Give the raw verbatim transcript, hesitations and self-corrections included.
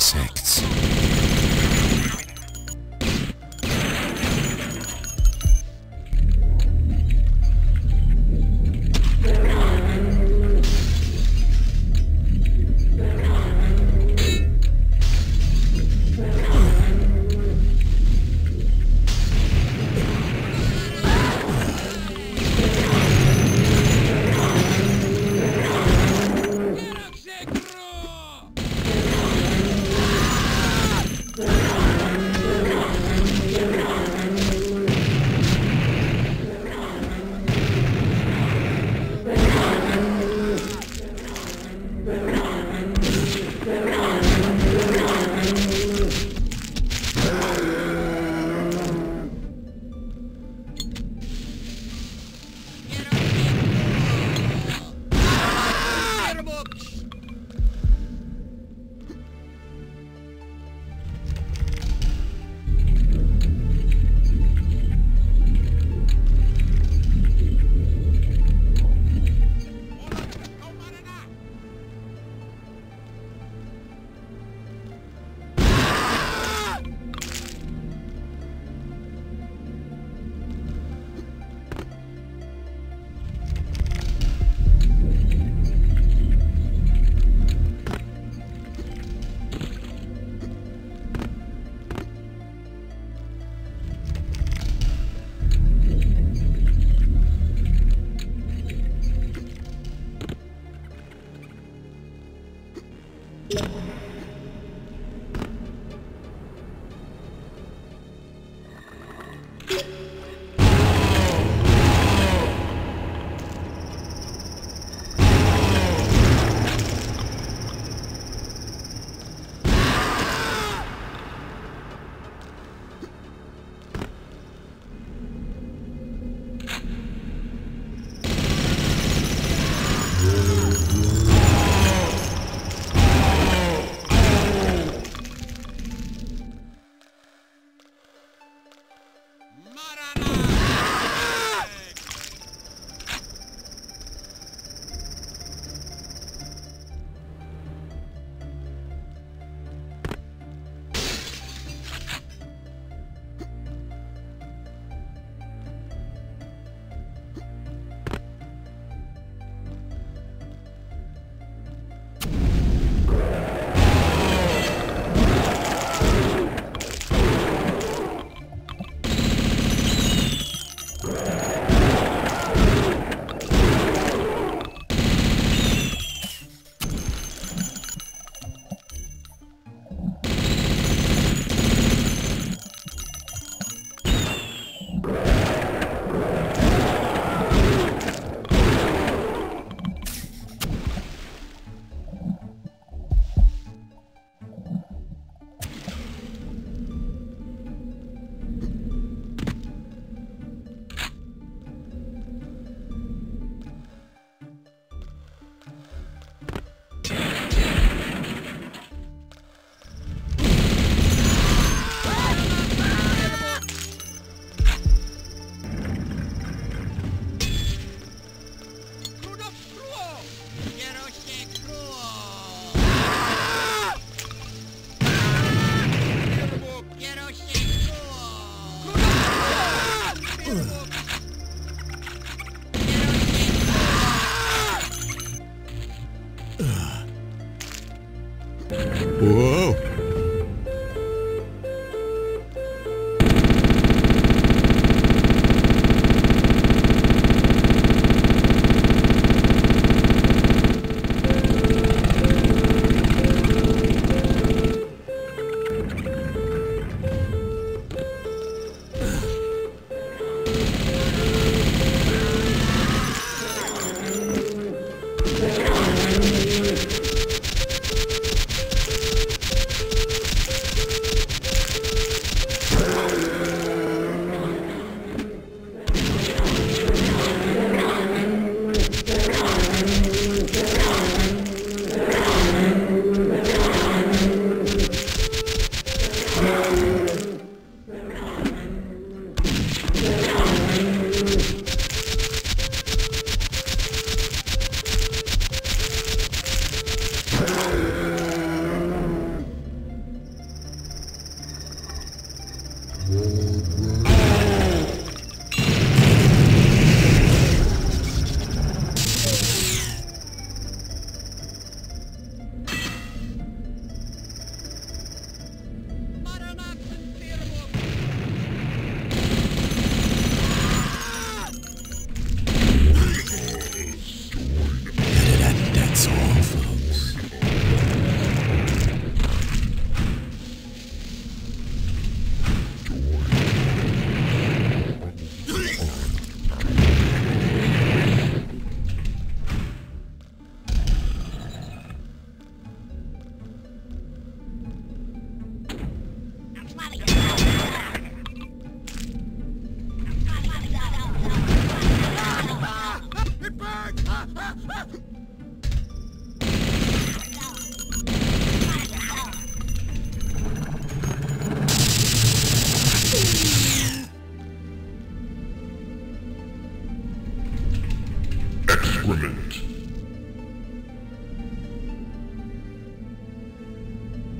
insects. Ugh.